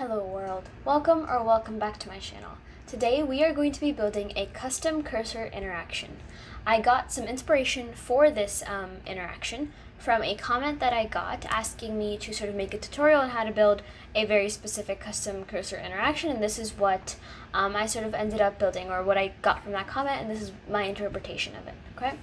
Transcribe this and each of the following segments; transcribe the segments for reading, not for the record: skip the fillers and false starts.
Hello world, welcome back to my channel. Today we are going to be building a custom cursor interaction. I got some inspiration for this interaction from a comment that I got asking me to sort of make a tutorial on how to build a very specific custom cursor interaction, and this is what I sort of ended up building, or what I got from that comment, and this is my interpretation of it, okay?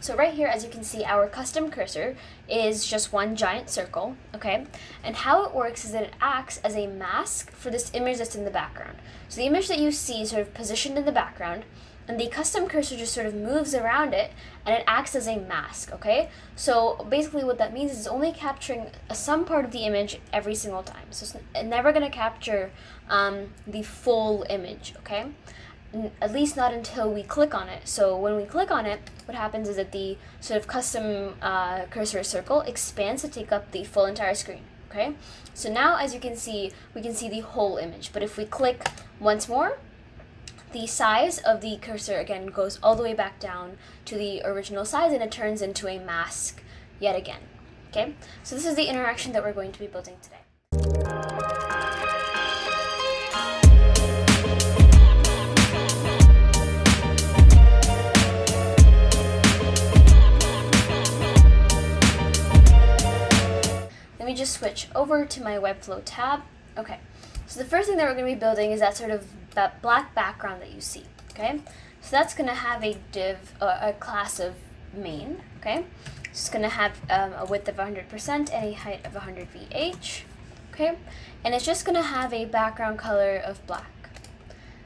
So right here, as you can see, our custom cursor is just one giant circle, okay? And how it works is that it acts as a mask for this image that's in the background. So the image that you see is sort of positioned in the background, and the custom cursor just sort of moves around it, and it acts as a mask, okay? So basically what that means is it's only capturing some part of the image every single time. So it's never gonna capture the full image, okay? At least not until we click on it. So when we click on it, what happens is that the sort of custom cursor circle expands to take up the full entire screen, okay? So now, as you can see, we can see the whole image, but if we click once more, the size of the cursor again goes all the way back down to the original size, and it turns into a mask yet again, okay? So this is the interaction that we're going to be building today. Let me just switch over to my Webflow tab. Okay, so the first thing that we're going to be building is that sort of black background that you see, okay? So that's going to have a div, a class of main, okay? It's going to have a width of 100% and a height of 100 VH, okay? And it's just going to have a background color of black.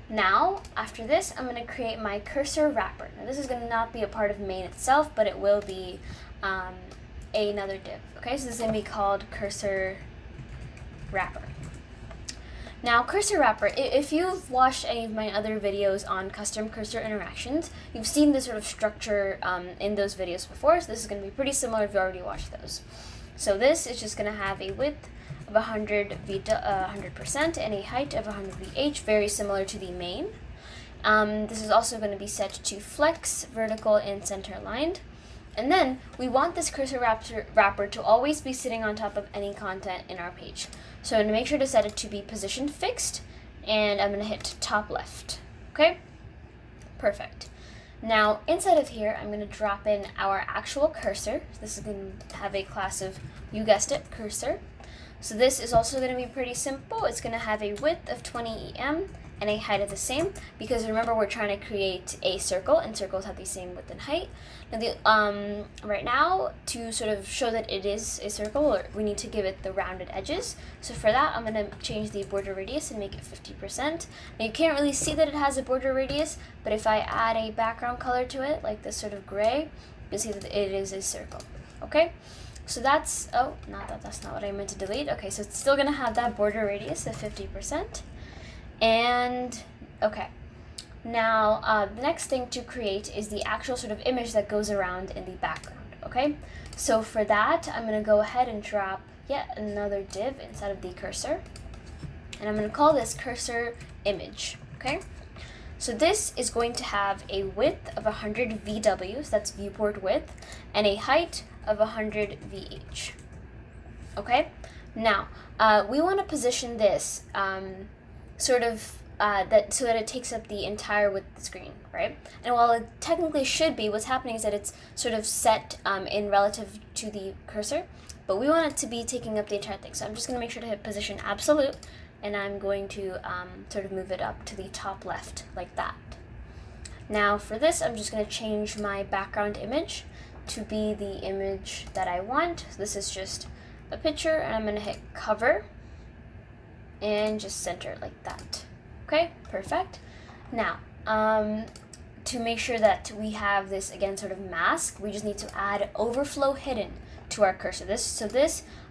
Now, after this, I'm going to create my cursor wrapper. Now, this is going to not be a part of main itself, but it will be another div, okay? So this is going to be called cursor wrapper. Now, cursor wrapper, if you've watched any of my other videos on custom cursor interactions, you've seen this sort of structure in those videos before, so this is going to be pretty similar if you already watched those. So this is just going to have a width of 100% and a height of 100 VH, very similar to the main. This is also going to be set to flex, vertical, and center aligned. And then we want this cursor wrapper to always be sitting on top of any content in our page. So I'm going to make sure to set it to be position fixed, and I'm going to hit top left. Okay? Perfect. Now inside of here, I'm going to drop in our actual cursor. So this is going to have a class of, you guessed it, cursor. So this is also going to be pretty simple. It's going to have a width of 20 EM and a height of the same, because remember, we're trying to create a circle, and circles have the same width and height. Now, right now, to sort of show that it is a circle, we need to give it the rounded edges. So for that, I'm going to change the border radius and make it 50%. Now, you can't really see that it has a border radius, but if I add a background color to it, like this sort of gray, you'll see that it is a circle, okay? So that's, oh, not that, that's not what I meant to delete. Okay, so it's still gonna have that border radius of 50%. And, okay. Now, the next thing to create is the actual sort of image that goes around in the background, okay? So for that, I'm gonna go ahead and drop yet another div inside of the cursor. And I'm gonna call this cursor image, okay? So this is going to have a width of 100 VW, so that's viewport width, and a height of 100 VH, okay? Now, we want to position this sort of so that it takes up the entire width of the screen, right? And while it technically should be, what's happening is that it's sort of set in relative to the cursor, but we want it to be taking up the entire thing. So I'm just going to make sure to hit position absolute, and I'm going to sort of move it up to the top left, like that. Now for this, I'm just gonna change my background image to be the image that I want. So this is just a picture, and I'm gonna hit cover, and just center like that. Okay, perfect. Now, to make sure that we have this, again, sort of mask, we just need to add overflow hidden to our cursor.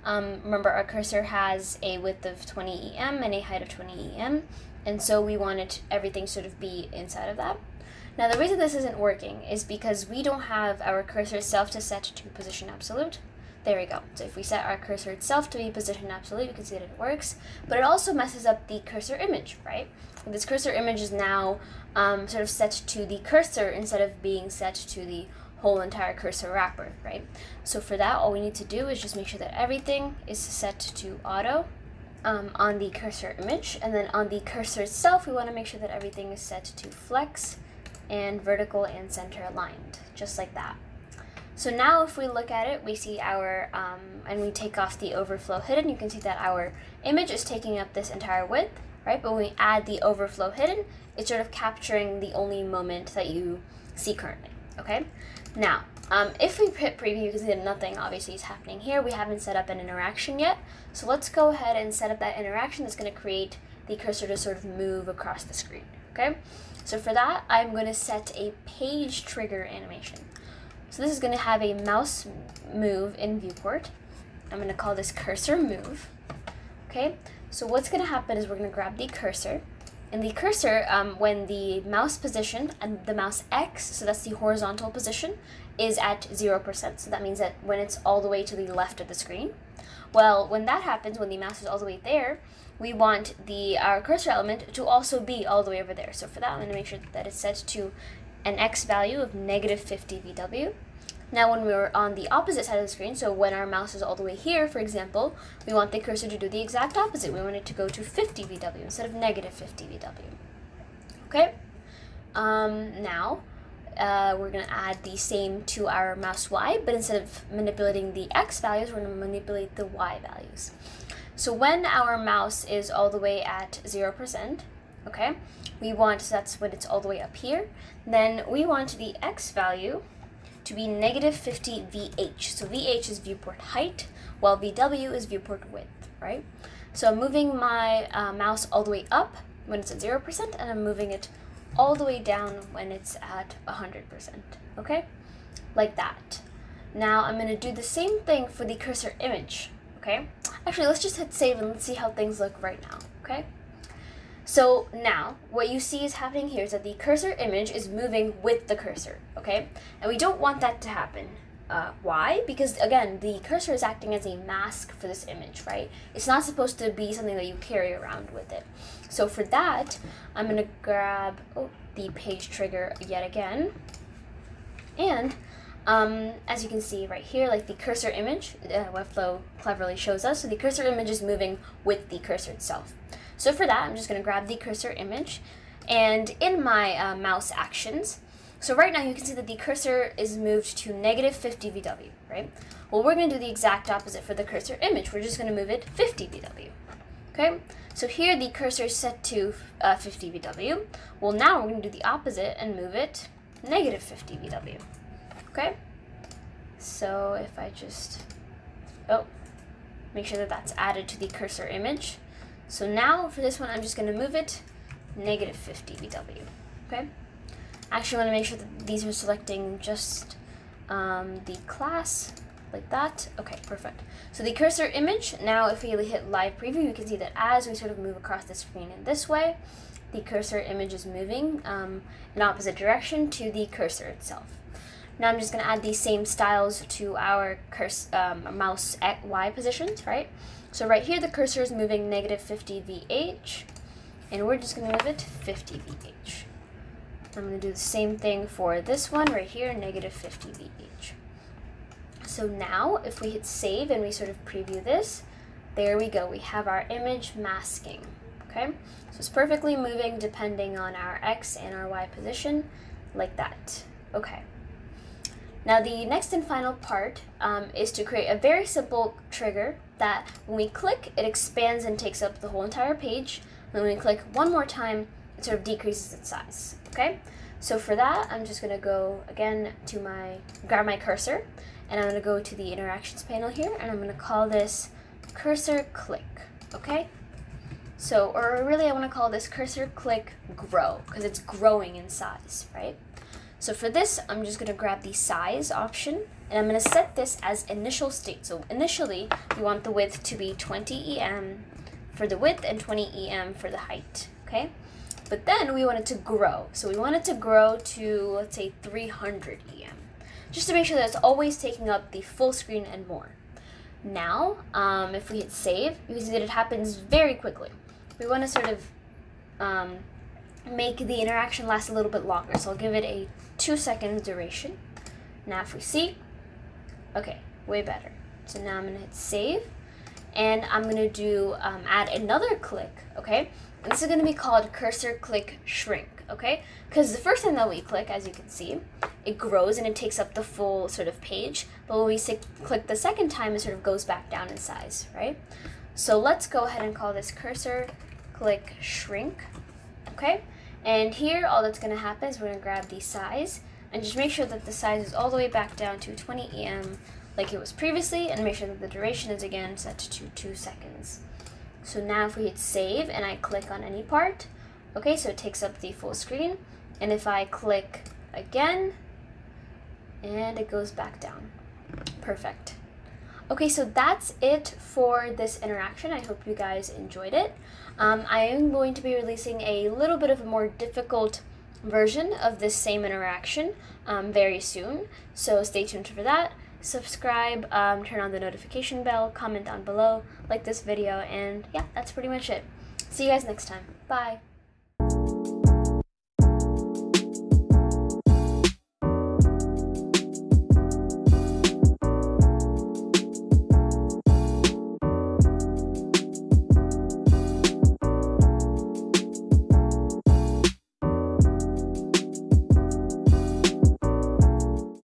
Remember, our cursor has a width of 20 EM and a height of 20 EM, and so we wanted everything sort of be inside of that. Now, the reason this isn't working is because we don't have our cursor itself to set to position absolute. There we go. So if we set our cursor itself to be position absolute, you can see that it works, but it also messes up the cursor image, right? This cursor image is now sort of set to the cursor instead of being set to the whole entire cursor wrapper, right? So for that, all we need to do is just make sure that everything is set to auto, on the cursor image, and then on the cursor itself we want to make sure that everything is set to flex and vertical and center aligned, just like that. So now if we look at it, we see our, and we take off the overflow hidden, you can see that our image is taking up this entire width, right? But when we add the overflow hidden, it's sort of capturing the only moment that you see currently, okay? Now, if we hit preview, you can see that nothing obviously is happening here. We haven't set up an interaction yet. So let's go ahead and set up that interaction that's gonna create the cursor to sort of move across the screen, okay? So for that, I'm gonna set a page trigger animation. So this is going to have a mouse move in viewport. I'm going to call this cursor move. Okay, so what's going to happen is we're going to grab the cursor. And the cursor, when the mouse position and the mouse X, so that's the horizontal position, is at 0%. So that means that when it's all the way to the left of the screen. Well, when that happens, when the mouse is all the way there, we want the our cursor element to also be all the way over there. So for that, I'm going to make sure that it's set to an X value of -50 VW. Now when we're on the opposite side of the screen, so when our mouse is all the way here, for example, we want the cursor to do the exact opposite. We want it to go to 50 VW instead of -50 VW. Okay? Now, we're going to add the same to our mouse Y, but instead of manipulating the X values, we're going to manipulate the Y values. So when our mouse is all the way at 0%, okay, we want, so that's when it's all the way up here, then we want the X value to be -50 VH. So VH is viewport height, while VW is viewport width, right? So I'm moving my mouse all the way up when it's at 0%, and I'm moving it all the way down when it's at 100%, okay? Like that. Now I'm gonna do the same thing for the cursor image, okay? Actually, let's just hit save and let's see how things look right now, okay? So now, what you see is happening here is that the cursor image is moving with the cursor, okay? And we don't want that to happen. Why? Because again, the cursor is acting as a mask for this image, right? It's not supposed to be something that you carry around with it. So for that, I'm gonna grab the page trigger yet again. And as you can see right here, like the cursor image, Webflow cleverly shows us, so the cursor image is moving with the cursor itself. So for that, I'm just gonna grab the cursor image, and in my mouse actions, so right now you can see that the cursor is moved to -50 VW, right? Well, we're gonna do the exact opposite for the cursor image. We're just gonna move it 50 VW, okay? So here the cursor is set to 50 VW. Well, now we're gonna do the opposite and move it -50 VW, okay? So if I just, make sure that that's added to the cursor image. So now for this one, I'm just gonna move it -50 VW, okay? Actually, I wanna make sure that these are selecting just the class, like that. Okay, perfect. So the cursor image, now if we hit live preview, you can see that as we sort of move across the screen in this way, the cursor image is moving in opposite direction to the cursor itself. Now I'm just gonna add these same styles to our mouse at Y positions, right? So right here, the cursor is moving -50 VH, and we're just gonna move it 50 VH. I'm gonna do the same thing for this one right here, -50 VH. So now, if we hit save and we sort of preview this, there we go, we have our image masking, okay? So it's perfectly moving depending on our X and our Y position, like that, okay. Now the next and final part is to create a very simple trigger that when we click, it expands and takes up the whole entire page. And when we click one more time, it sort of decreases its size, okay? So for that, I'm just gonna go again to grab my cursor, and I'm gonna go to the interactions panel here, and I'm gonna call this cursor click, okay? So, or really I wanna call this cursor click grow, because it's growing in size, right? So for this, I'm just gonna grab the size option, and I'm gonna set this as initial state. So initially, we want the width to be 20 EM for the width and 20 EM for the height, okay? But then we want it to grow. So we want it to grow to, let's say, 300 EM, just to make sure that it's always taking up the full screen and more. Now, if we hit save, you can see that it happens very quickly. We wanna sort of, make the interaction last a little bit longer. So I'll give it a 2-second duration. Now if we see, okay, way better. So now I'm gonna hit save. and I'm gonna do add another click, okay? And this is gonna be called cursor click shrink, okay? Because the first time that we click, as you can see, it grows and it takes up the full sort of page, but when we click the second time, it sort of goes back down in size, right? So let's go ahead and call this cursor click shrink, okay? And here, all that's gonna happen is we're gonna grab the size and just make sure that the size is all the way back down to 20 em like it was previously, and make sure that the duration is again set to 2 seconds. So now if we hit save and I click on any part, okay, so it takes up the full screen, and if I click again, and it goes back down. Perfect. Okay, so that's it for this interaction. I hope you guys enjoyed it. I am going to be releasing a little bit of a more difficult version of this same interaction very soon, so stay tuned for that. Subscribe, turn on the notification bell, comment down below, like this video, and yeah, that's pretty much it. See you guys next time. Bye.